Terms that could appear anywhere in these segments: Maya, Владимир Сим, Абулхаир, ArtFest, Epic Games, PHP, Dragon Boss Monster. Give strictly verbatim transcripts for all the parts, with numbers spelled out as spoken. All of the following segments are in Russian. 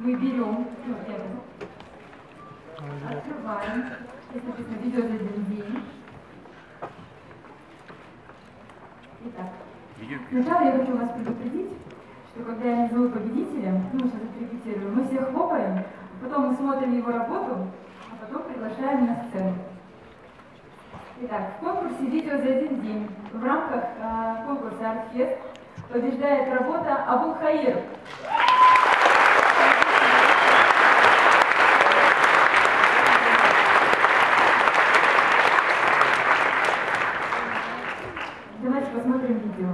мы берем, открываем, это что-то ведет один день. Итак, сначала я хочу вас предупредить, что когда я назову победителя, ну, сейчас отрепетирую, мы всех хлопаем, потом мы смотрим его работу, а потом приглашаем на сцену. Итак, в конкурсе «Видео за один день» в рамках э, конкурса «ArtFest» побеждает работа «Абулхаир». Давайте посмотрим видео.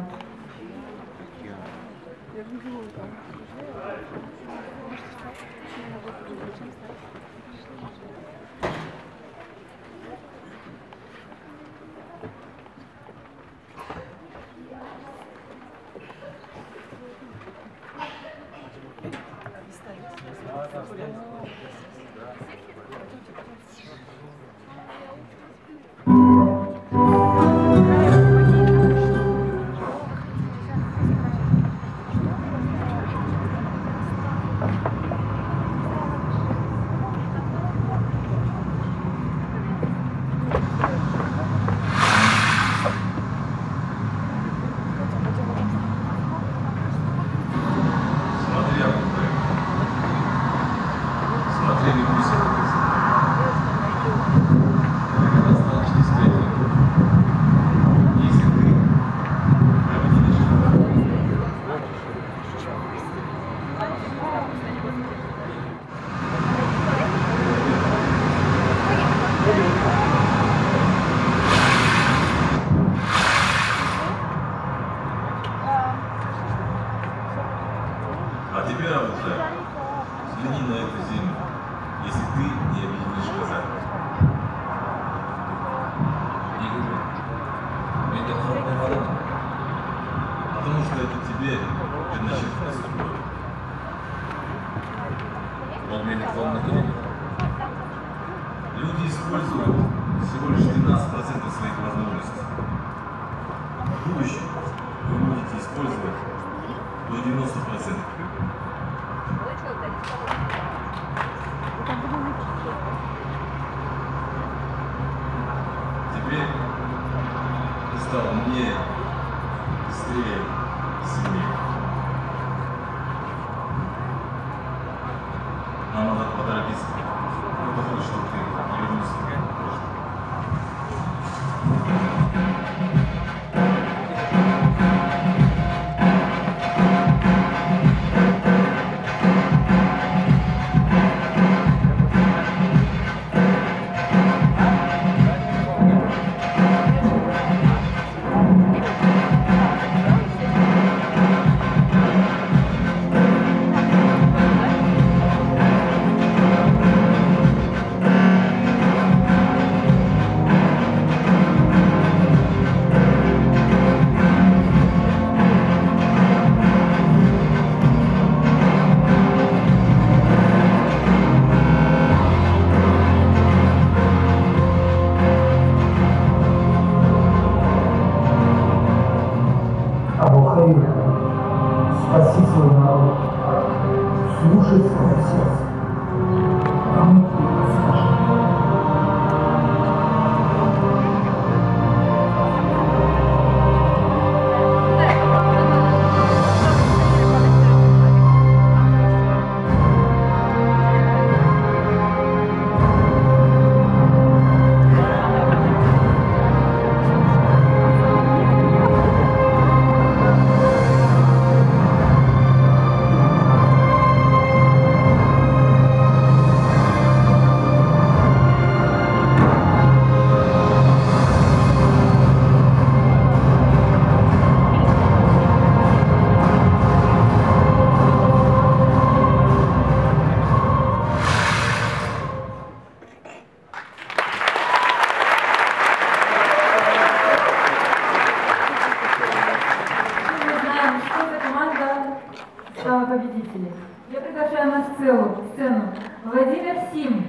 Я приглашаю на сцену, сцену Владимир Сим.